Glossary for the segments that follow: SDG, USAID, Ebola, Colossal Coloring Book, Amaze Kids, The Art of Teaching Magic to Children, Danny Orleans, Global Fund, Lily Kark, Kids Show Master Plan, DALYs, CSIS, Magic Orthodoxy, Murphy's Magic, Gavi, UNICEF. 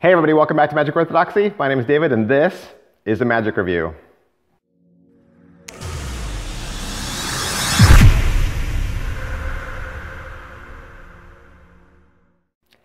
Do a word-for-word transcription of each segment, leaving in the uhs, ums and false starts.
Hey everybody, welcome back to Magic Orthodoxy. My name is David and this is the Magic Review.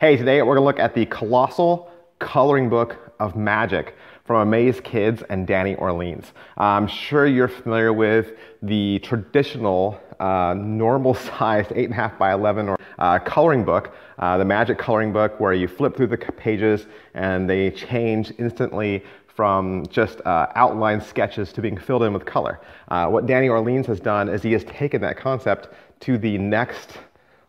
Hey, today we're gonna look at the colossal coloring book of magic from Amaze Kids and Danny Orleans. I'm sure you're familiar with the traditional uh, normal sized eight and a half by eleven or uh, coloring book, uh, the magic coloring book where you flip through the pages and they change instantly from just uh, outline sketches to being filled in with color. Uh, what Danny Orleans has done is he has taken that concept to the next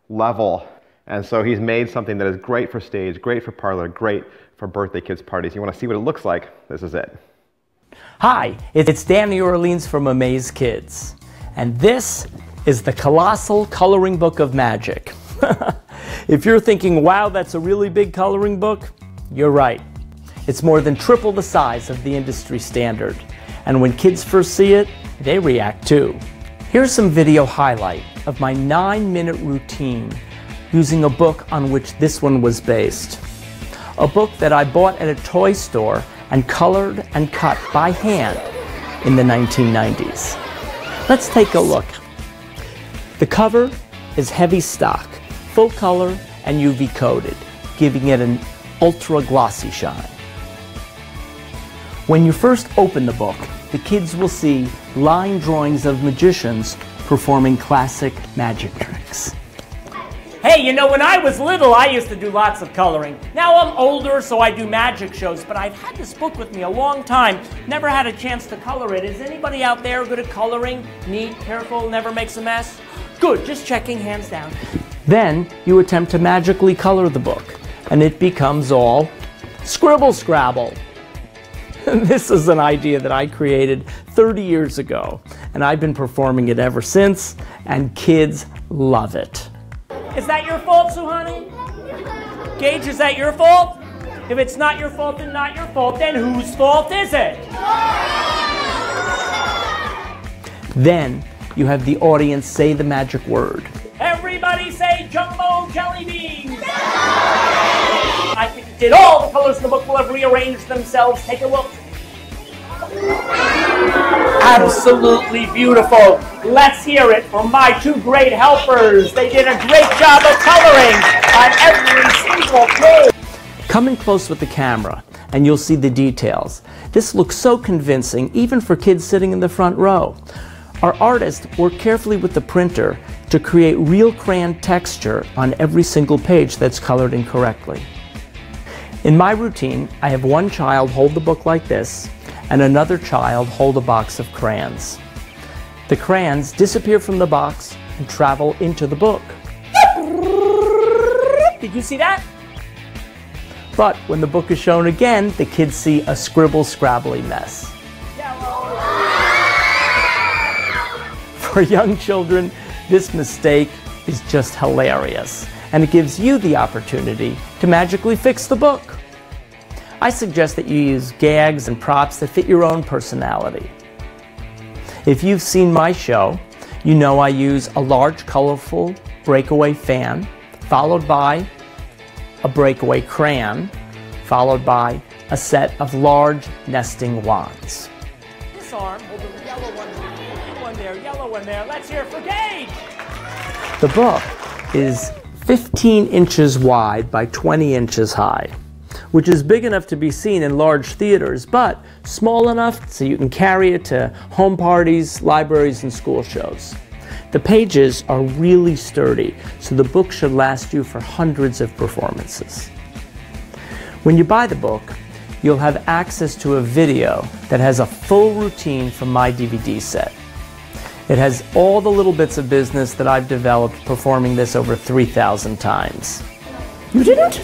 level. And so he's made something that is great for stage, great for parlor, great for birthday kids' parties. You want to see what it looks like? This is it. Hi, it's Danny Orleans from Amaze Kids, and this is the Colossal Coloring Book of Magic. If you're thinking, wow, that's a really big coloring book, you're right. It's more than triple the size of the industry standard, and when kids first see it, they react too. Here's some video highlight of my nine-minute routine using a book on which this one was based. A book that I bought at a toy store and colored and cut by hand in the nineteen nineties. Let's take a look. The cover is heavy stock, full color and U V coated, giving it an ultra glossy shine. When you first open the book, the kids will see line drawings of magicians performing classic magic tricks. Hey, you know, when I was little, I used to do lots of coloring. Now I'm older, so I do magic shows, but I've had this book with me a long time. Never had a chance to color it. Is anybody out there good at coloring? Neat, careful, never makes a mess? Good, just checking, hands down. Then you attempt to magically color the book, and it becomes all scribble scrabble. This is an idea that I created thirty years ago, and I've been performing it ever since, and kids love it. Is that your fault, Suhani? Gage, is that your fault? If it's not your fault and not your fault, then whose fault is it? Then you have the audience say the magic word. Everybody say jumbo jelly beans! I think it did. All the colors in the book will have rearranged themselves. Take a look. Absolutely beautiful. Let's hear it from my two great helpers. They did a great job of coloring on every single page. Come in close with the camera and you'll see the details. This looks so convincing even for kids sitting in the front row. Our artists work carefully with the printer to create real crayon texture on every single page that's colored incorrectly. In my routine, I have one child hold the book like this and another child hold a box of crayons. The crayons disappear from the box and travel into the book. Did you see that? But when the book is shown again, the kids see a scribble-scrabbly mess. For young children, this mistake is just hilarious, and it gives you the opportunity to magically fix the book. I suggest that you use gags and props that fit your own personality. If you've seen my show, you know I use a large, colorful breakaway fan, followed by a breakaway crayon, followed by a set of large nesting wands. This arm, hold the yellow one, yellow one there, yellow one there. Let's hear it for Gage! The book is fifteen inches wide by twenty inches high, which is big enough to be seen in large theaters, but small enough so you can carry it to home parties, libraries, and school shows. The pages are really sturdy, so the book should last you for hundreds of performances. When you buy the book, you'll have access to a video that has a full routine from my D V D set. It has all the little bits of business that I've developed performing this over three thousand times. You didn't?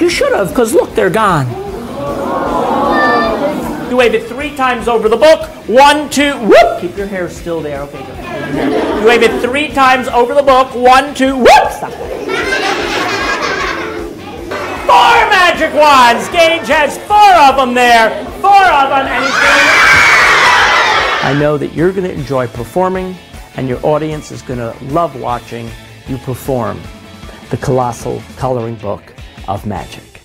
You should have, because look, they're gone. You wave it three times over the book. One, two, whoop. Keep your hair still there. Okay, go. Hair. You wave it three times over the book. One, two, whoop. Stop. Four magic wands. Gage has four of them there. Four of them. And he's gonna... I know that you're going to enjoy performing, and your audience is going to love watching you perform the Colossal Coloring Book of Magic.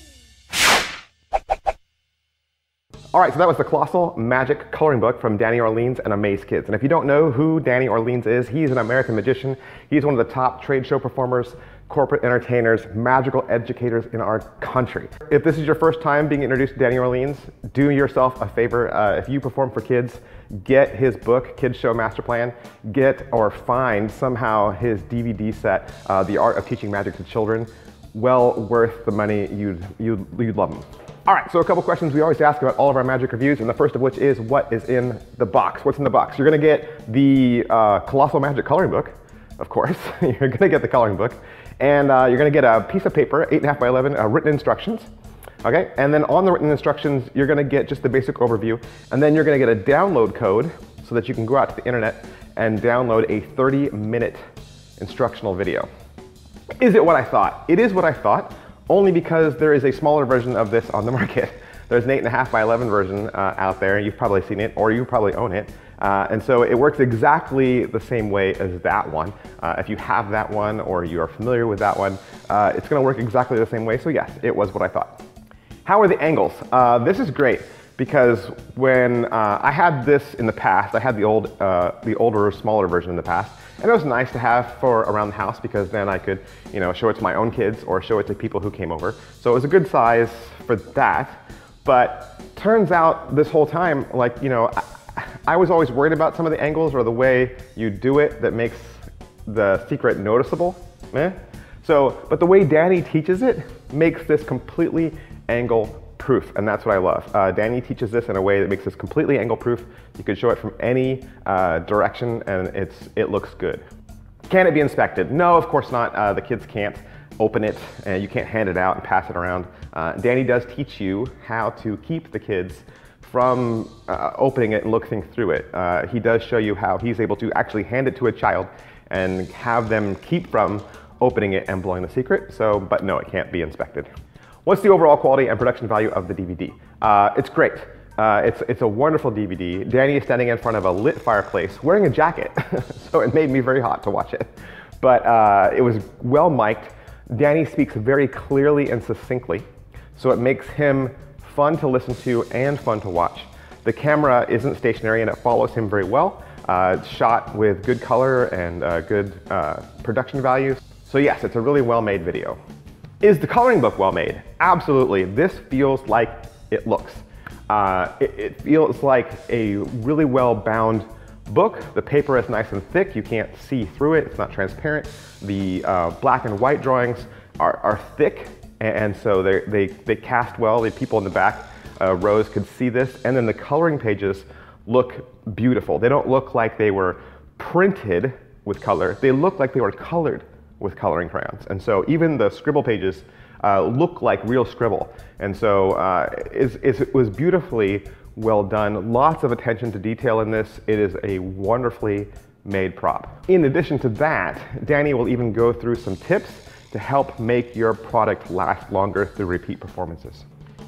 All right, so that was the Colossal Magic Coloring Book from Danny Orleans and Amaze Kids. And if you don't know who Danny Orleans is, he's an American magician. He's one of the top trade show performers, corporate entertainers, magical educators in our country. If this is your first time being introduced to Danny Orleans, do yourself a favor. Uh, if you perform for kids, get his book, Kids Show Master Plan. Get or find somehow his D V D set, uh, The Art of Teaching Magic to Children. Well worth the money. You'd, you'd, you'd love them. All right, so a couple questions we always ask about all of our magic reviews, and the first of which is, what is in the box? What's in the box? You're gonna get the uh, Colossal Magic Coloring Book, of course. You're gonna get the coloring book, and uh, you're gonna get a piece of paper, eight and a half by eleven, uh, written instructions, okay? And then on the written instructions, you're gonna get just the basic overview, and then you're gonna get a download code so that you can go out to the internet and download a thirty minute instructional video. Is it what I thought? It is what I thought, only because there is a smaller version of this on the market. There's an eight and a half by eleven version uh, out there, and you've probably seen it, or you probably own it. Uh, and so it works exactly the same way as that one. Uh, if you have that one, or you are familiar with that one, uh, it's gonna work exactly the same way. So yes, it was what I thought. How are the angles? Uh, this is great, because when uh, I had this in the past, I had the old, uh, the older, smaller version in the past, and it was nice to have for around the house, because then I could, you know, show it to my own kids or show it to people who came over. So it was a good size for that. But turns out this whole time, like, you know, I, I was always worried about some of the angles or the way you do it that makes the secret noticeable. Eh? So, but the way Danny teaches it makes this completely angle proof, and that's what I love. Uh, Danny teaches this in a way that makes this completely angle proof. You can show it from any uh, direction, and it's it looks good. Can it be inspected? No, of course not. Uh, the kids can't open it, and you can't hand it out and pass it around. Uh, Danny does teach you how to keep the kids from uh, opening it and looking through it. Uh, he does show you how he's able to actually hand it to a child and have them keep from opening it and blowing the secret. So, but no, it can't be inspected. What's the overall quality and production value of the D V D? Uh, it's great. Uh, it's, it's a wonderful D V D. Danny is standing in front of a lit fireplace wearing a jacket, so it made me very hot to watch it. But uh, it was well mic'd. Danny speaks very clearly and succinctly, so it makes him fun to listen to and fun to watch. The camera isn't stationary, and it follows him very well. Uh, it's shot with good color and uh, good uh, production values. So yes, it's a really well-made video. Is the coloring book well made? Absolutely. This feels like it looks. Uh, it, it feels like a really well bound book. The paper is nice and thick. You can't see through it. It's not transparent. The uh, black and white drawings are, are thick, and so they, they, they cast well. The people in the back uh, rows could see this. And then the coloring pages look beautiful. They don't look like they were printed with color. They look like they were colored with coloring crayons. And so even the scribble pages uh, look like real scribble. And so uh, it's, it's, it was beautifully well done. Lots of attention to detail in this. It is a wonderfully made prop. In addition to that, Danny will even go through some tips to help make your product last longer through repeat performances.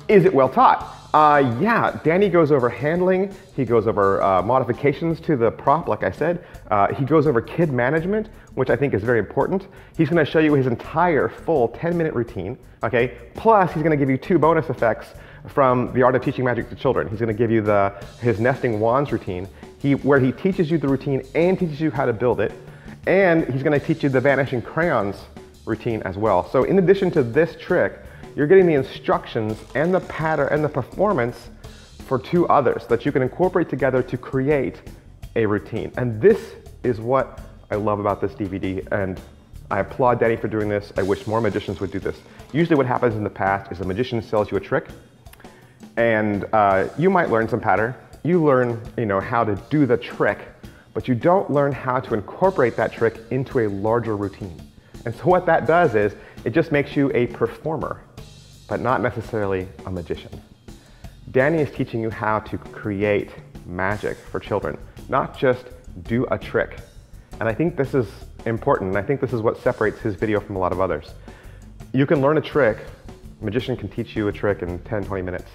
Is it well taught? Uh, yeah, Danny goes over handling, he goes over uh, modifications to the prop, like I said. Uh, he goes over kid management, which I think is very important. He's gonna show you his entire full ten minute routine, okay? Plus, he's gonna give you two bonus effects from The Art of Teaching Magic to Children. He's gonna give you the his nesting wands routine, he, where he teaches you the routine and teaches you how to build it. And he's gonna teach you the vanishing crayons routine as well. So in addition to this trick, you're getting the instructions and the pattern and the performance for two others that you can incorporate together to create a routine. And this is what I love about this D V D, and I applaud Danny for doing this. I wish more magicians would do this. Usually what happens in the past is a magician sells you a trick, and uh, you might learn some pattern. You learn, you know, how to do the trick, but you don't learn how to incorporate that trick into a larger routine. And so what that does is it just makes you a performer, but not necessarily a magician. Danny is teaching you how to create magic for children, not just do a trick. And I think this is important. I think this is what separates his video from a lot of others. You can learn a trick, a magician can teach you a trick in ten, twenty minutes,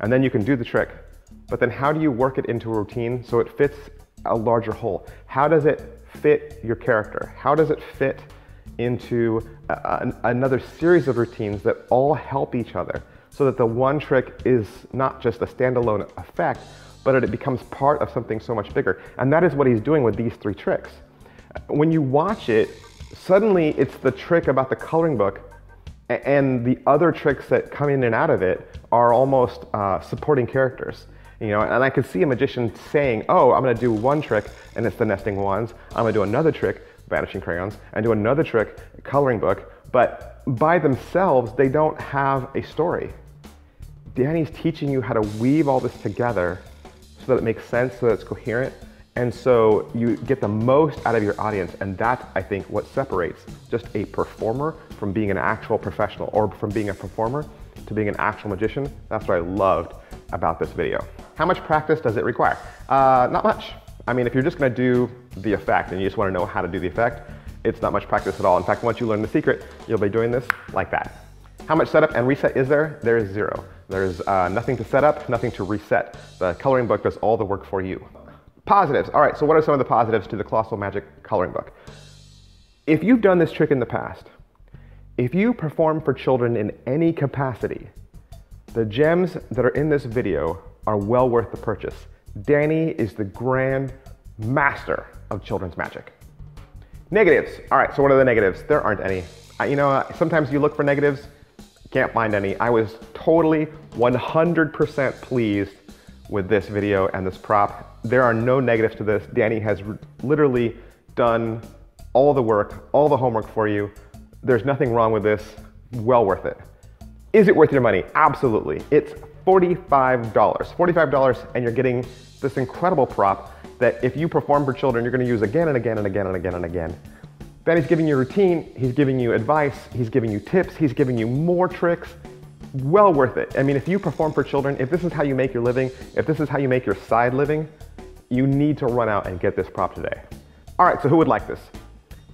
and then you can do the trick. But then how do you work it into a routine so it fits a larger whole? How does it fit your character? How does it fit into a, an, another series of routines that all help each other, so that the one trick is not just a standalone effect, but it becomes part of something so much bigger. And that is what he's doing with these three tricks. When you watch it, suddenly it's the trick about the coloring book, and the other tricks that come in and out of it are almost uh, supporting characters. You know, and I could see a magician saying, oh, I'm gonna do one trick, and it's the nesting wands. I'm gonna do another trick, vanishing crayons, and do another trick, coloring book. But by themselves, they don't have a story. Danny's teaching you how to weave all this together so that it makes sense, so that it's coherent, and so you get the most out of your audience. And that's, I think, what separates just a performer from being an actual professional, or from being a performer to being an actual magician. That's what I loved about this video. How much practice does it require? Uh, not much. I mean, if you're just gonna do the effect and you just wanna know how to do the effect, it's not much practice at all. In fact, once you learn the secret, you'll be doing this like that. How much setup and reset is there? There is zero. There's uh, nothing to set up, nothing to reset. The coloring book does all the work for you. Positives. All right, so what are some of the positives to the Colossal Magic coloring book? If you've done this trick in the past, if you perform for children in any capacity, the gems that are in this video are well worth the purchase. Danny is the grand master of children's magic. Negatives. All right, so what are the negatives? There aren't any. I, you know, sometimes you look for negatives, can't find any. I was totally one hundred percent pleased with this video and this prop. There are no negatives to this. Danny has literally done all the work, all the homework for you. There's nothing wrong with this. Well worth it. Is it worth your money? Absolutely. It's forty-five dollars. forty-five dollars, and you're getting this incredible prop that if you perform for children, you're gonna use again and again and again and again and again. Then he's giving you routine, he's giving you advice, he's giving you tips, he's giving you more tricks. Well worth it. I mean, if you perform for children, if this is how you make your living, if this is how you make your side living, you need to run out and get this prop today. All right, so who would like this?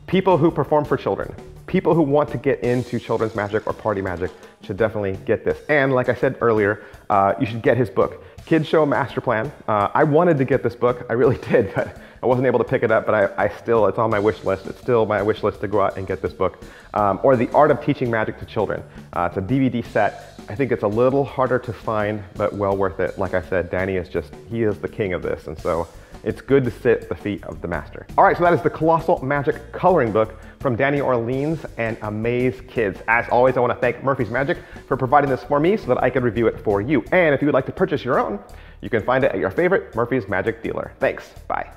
People who perform for children, people who want to get into children's magic or party magic should definitely get this. And like I said earlier, uh, you should get his book, Kids Show Master Plan. Uh, I wanted to get this book, I really did, but I wasn't able to pick it up, but I, I still, it's on my wish list. It's still my wish list to go out and get this book. Um, or The Art of Teaching Magic to Children. Uh, it's a D V D set. I think it's a little harder to find, but well worth it. Like I said, Danny is just, he is the king of this. And so it's good to sit at the feet of the master. All right, so that is the Colossal Magic Coloring Book from Danny Orleans and Amaze Kids. As always, I wanna thank Murphy's Magic for providing this for me so that I could review it for you. And if you would like to purchase your own, you can find it at your favorite Murphy's Magic dealer. Thanks, bye.